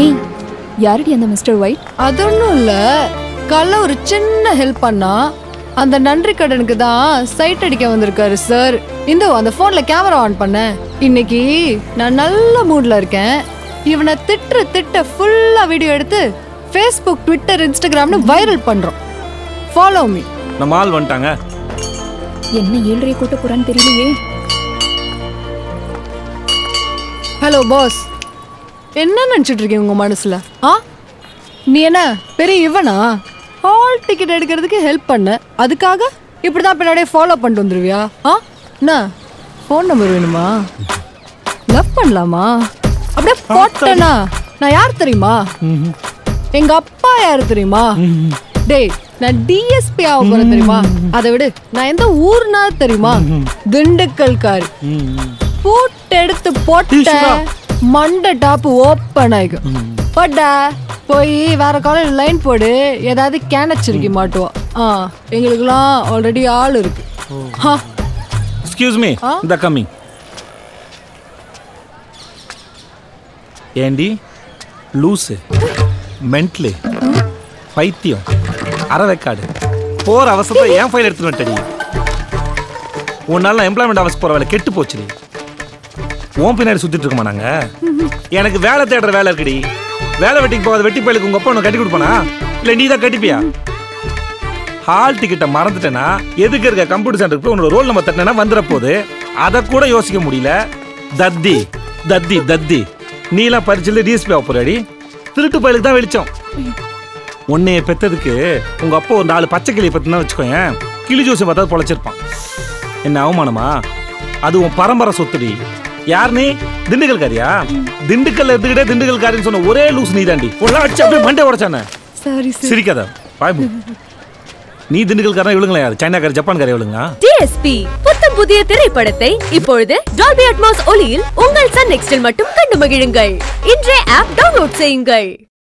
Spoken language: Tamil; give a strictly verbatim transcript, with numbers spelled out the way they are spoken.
ஏய், யாரடி அந்த மிஸ்டர் ஒயிட்? அதொன்னும் இல்ல, காலைல ஒரு சின்ன ஹெல்ப் பண்ணா அந்த நன்றி கடனுக்கு தான் சைட் அடிக்க வந்திருக்காரு சார். இந்த அந்த போன்ல கேமரா ஆன் பண்ண. இன்னைக்கு நான் நல்ல மூட்ல இருக்கேன். இவனை திட்டுற திட்ட ஃபுல்லா வீடியோ எடுத்து ஃபேஸ்புக், ட்விட்டர், இன்ஸ்டாகிராம்னு வைரல் பண்றோம். Follow me. நம்ம ஆள் வந்துட்டாங்க. என்ன ஏழ்றைய கூட்ட போறான்னு தெரியலையே. ஹலோ பாஸ், என்ன நினச்சிட்டு இருக்கீங்க உங்கள் மனசில்? ஆ, நீ என்ன பெரிய இவனா? ஹால் டிக்கெட் எடுக்கிறதுக்கு ஹெல்ப் பண்ண, அதுக்காக இப்படி தான் பின்னாடியே ஃபாலோ பண்ணிட்டு வந்துடுவியா? ஆ, என்ன ஃபோன் நம்பர் வேணுமா? லவ் பண்ணலாமா? அப்படியே போட்டேனா நான் யார் தெரியுமா? எங்கள் அப்பா யார் தெரியுமா? டேய், நான் டிஎஸ்பி ஆக போகிறேன் தெரியுமா? அதை விட நான் எந்த ஊர்னா தெரியுமா? திண்டுக்கல் கார் போட்டு எடுத்து போட்ட மண்டை டாப்பு ஓப்பன் ஆயிக்கும். போட்டா போய் வேற காலேஜ் லைன் போடு, ஏதாவது கேனச்சிருக்கி மாட்டுவோம். ஆ, எங்களுக்குலாம் ஆல்ரெடி ஆள் இருக்கு. Excuse me, the coming. ஏண்டி லூஸு, மென்ட்லு, பைத்தியம், அரை ரெக்கார்டு போகிற அவசரத்தை ஏன் ஃபைல் எடுத்துட்டு வந்துட்டடி? உன்னால எம்ப்ளாய்மெண்ட் ஆஃபீஸ் போகிற வேலை கெட்டு போச்சுடி. ஓம் பின்னாடி சுத்திட்டு இருக்கோமா நாங்க? எனக்கு வேலை தேடுற வேலை இருக்குடி. வேலை வெட்டிக்கு போகாத வெட்டி பயிலுக்கு உங்க அப்பா உனக்கு கட்டி கொடுப்பானா? இல்லை நீ தான் கட்டிப்பியா? ஹால் டிக்கெட்டை மறந்துட்டேன்னா எதுக்கு இருக்க கம்ப்யூட்டர் சென்டருக்கு போய் உன்னோட ரோல் நம்பர் தட்டினா வந்துட போது. அதை கூட யோசிக்க முடியல. தத்தி தத்தி தத்தி நீலாம் பரிச்சில் டிஎஸ்பி ஆக போறாடி. திருட்டு பயிலுக்கு தான் வெளிச்சம். உன்னைய பெற்றதுக்கு உங்க அப்பா ஒரு நாலு பச்சை கிளியை பத்தினா வச்சுக்கோயேன், கிளி ஜோசை பார்த்தா பொழைச்சிருப்பான். என்ன அவமானமா? அது உன் பரம்பரை சொத்துடி. யார் நீ? திண்டுக்கல் காரியா? திண்டுக்கல் இருந்துகிட்டே திண்டுக்கல் காரின்னு சொன்ன ஒரே லூஸ் நீ தாண்டி. அடிச்சு அப்படியே மண்டே உடச்சானே. சிரிக்காதா பாய்பு. நீ திண்டுக்கல் காரனா? இவளுங்களா யாரு? சைனாக்கார, ஜப்பான்கார இவளுங்களா? டிஎஸ்பி புத்தம் புதிய திரைப்படத்தை இப்பொழுது டால்பி அட்மாஸ் ஒலியில் உங்கள் சன் நெக்ஸ்டில் மட்டும் கண்டு மகிழுங்கள். இன்றைய ஆப் டவுன்லோட் செய்யுங்கள்.